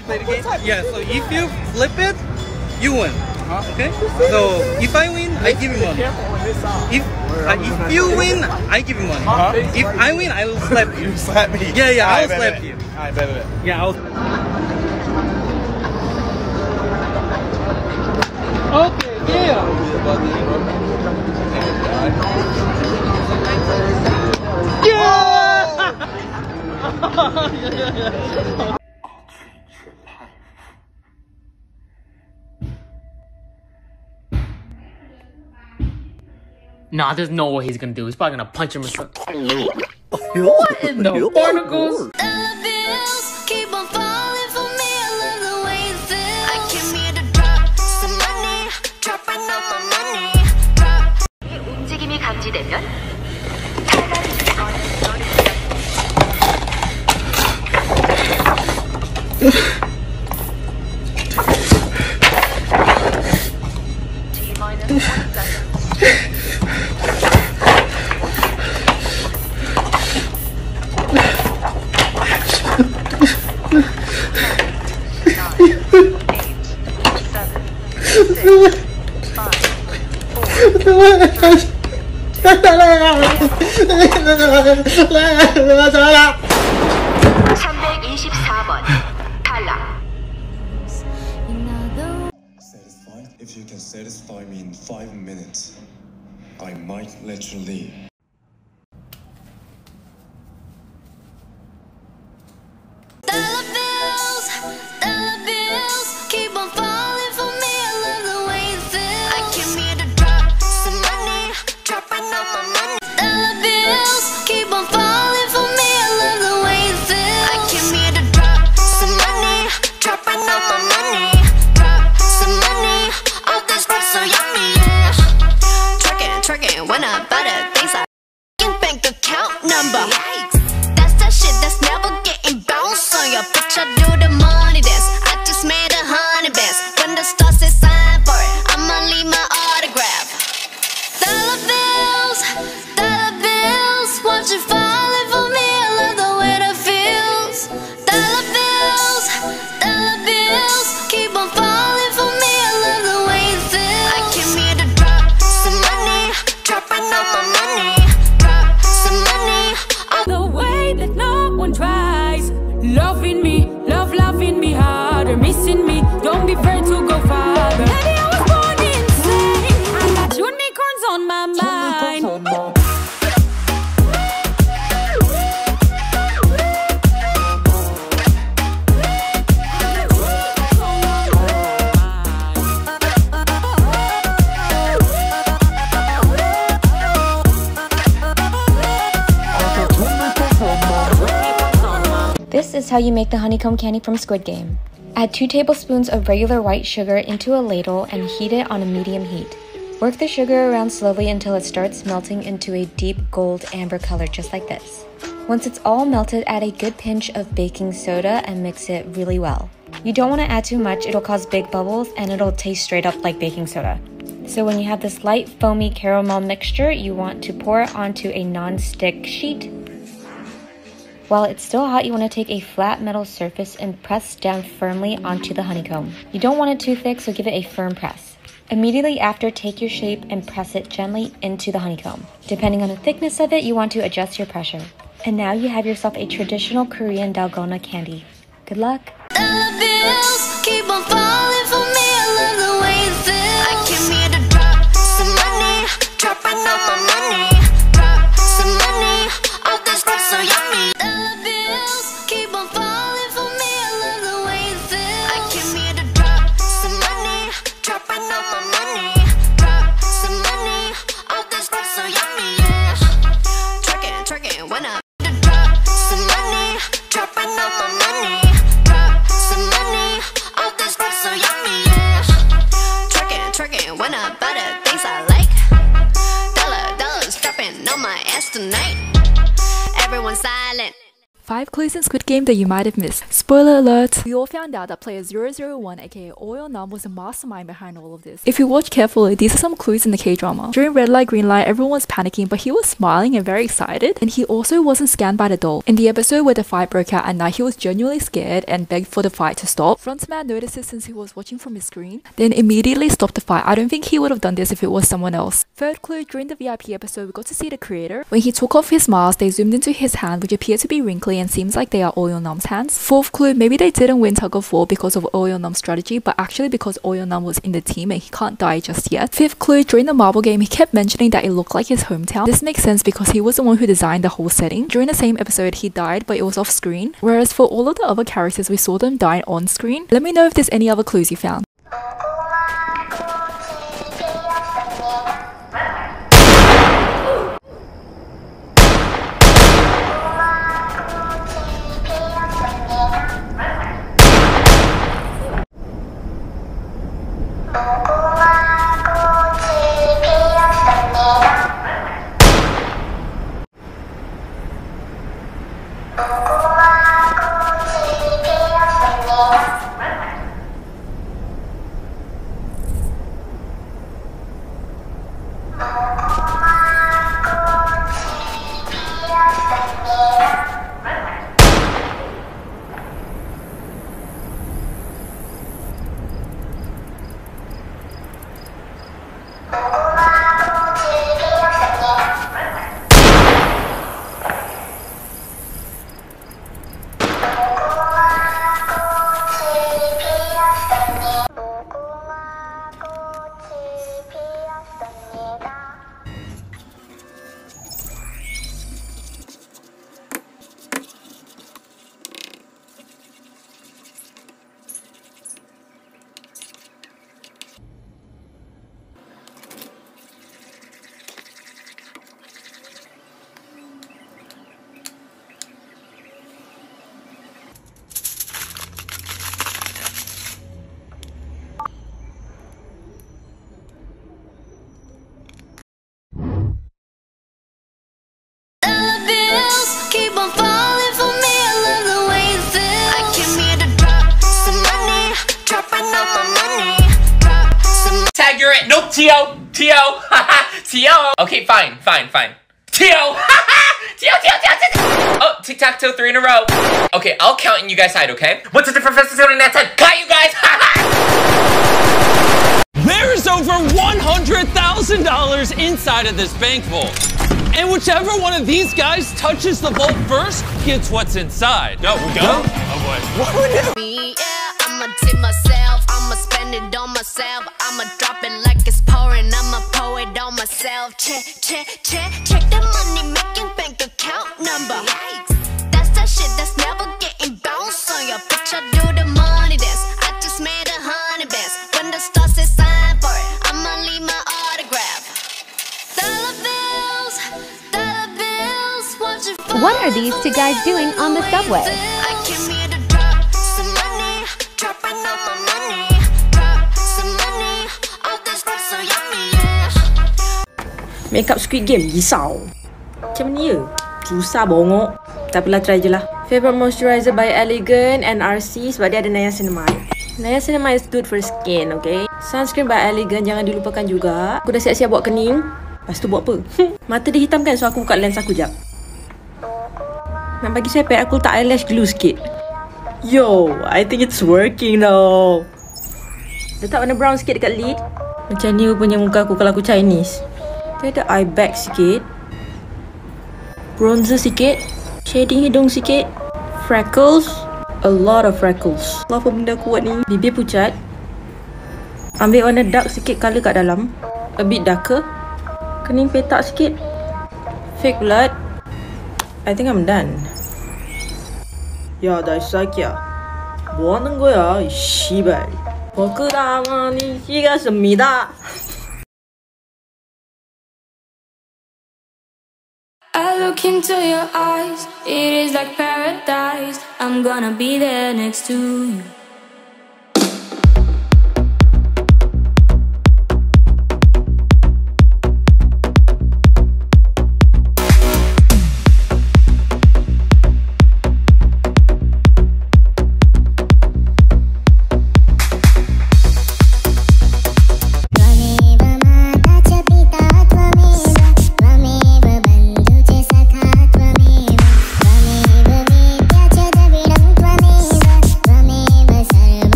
you play the game? Yeah, so if you flip it, you win. Okay? So if I win, I give you money. If you win, I give you money. If I win, I will slap you. You slap me? Yeah, yeah, I will slap you. I bet it. Yeah, I'll... Okay, yeah! Yeah! Nah, there's no way he's gonna do it. He's probably gonna punch him or something. What in the barnacles? If you can satisfy me in 5 minutes, I might let you leave. This is how you make the honeycomb candy from Squid Game. Add 2 tablespoons of regular white sugar into a ladle and heat it on a medium heat. Work the sugar around slowly until it starts melting into a deep gold amber color, just like this. Once it's all melted, add a good pinch of baking soda and mix it really well. You don't want to add too much, it'll cause big bubbles and it'll taste straight up like baking soda. So when you have this light foamy caramel mixture, you want to pour it onto a non-stick sheet. While it's still hot, you want to take a flat metal surface and press down firmly onto the honeycomb. You don't want it too thick, so give it a firm press. Immediately after, take your shape and press it gently into the honeycomb. Depending on the thickness of it, you want to adjust your pressure. And now you have yourself a traditional Korean dalgona candy. Good luck! So yeah. 5 clues in Squid Game that you might have missed. Spoiler alert! We all found out that player 001 aka Il-nam was the mastermind behind all of this. If you watch carefully, these are some clues in the K-drama. During Red Light Green Light, everyone was panicking, but he was smiling and very excited, and he also wasn't scanned by the doll. In the episode where the fight broke out at night, he was genuinely scared and begged for the fight to stop. Frontman notices since he was watching from his screen, then immediately stopped the fight. I don't think he would have done this if it was someone else. Third clue, during the VIP episode, we got to see the creator. When he took off his mask, they zoomed into his hand, which appeared to be wrinkly and seems like they are Il-nam's hands. Fourth clue, maybe they didn't win tug of war because of Il-nam's strategy, but actually because Il-nam was in the team and he can't die just yet. Fifth clue, during the marble game, he kept mentioning that it looked like his hometown. This makes sense because he was the one who designed the whole setting. During the same episode, he died, but it was off screen, whereas for all of the other characters, we saw them die on screen. Let me know if there's any other clues you found. Nope, T.O. T.O. Okay, fine. T.O. T.O. Oh, tic-tac-toe, 3 in a row. Okay, I'll count and you guys hide, okay? What's the different festival on that side? Got you guys! There is over $100,000 inside of this bank vault. And whichever one of these guys touches the vault first gets what's inside. No, we don't? Oh, boy. What would we do? I'ma tip myself, I'ma spend it on myself, I'ma drop it like it's pouring, I'ma pour it on myself. Check the money making bank account number. That's that shit that's never getting bounced on your bitch. I do the money dance, I just made a honey best. When the stars say sign for it, I'ma leave my autograph. Dollar bills, what are these two guys doing on the subway? Makeup Squid Game risau. Macam mana ya? Susah bongok. Tapi lah try je lah. Favorite moisturizer by Elegant and RC sebab dia ada niacinamide. Niacinamide is good for skin, okay? Sunscreen by Elegant jangan dilupakan juga. Aku dah siap-siap buat kening. Lepas tu buat apa? Mata dia hitam kan, so aku buka lens aku jap. Nak bagi saya pad aku letak eyelash glue sikit. Yo, I think it's working now. Letak warna brown sikit dekat lid. Macam ni punya muka aku kalau aku Chinese. Dia ada eye bag sikit, bronzer sikit, shading hidung sikit, freckles, a lot of freckles. Apa benda kuat ni? Bibir pucat. Ambil warna dark sikit colour kat dalam, a bit darker. Kening petak sikit. Fake blood. I think I'm done. 야, 나 시작이야. 뭐 하는 거야, 이 씨발. 버크다만이 시켰습니다. I look into your eyes, it is like paradise. I'm gonna be there next to you.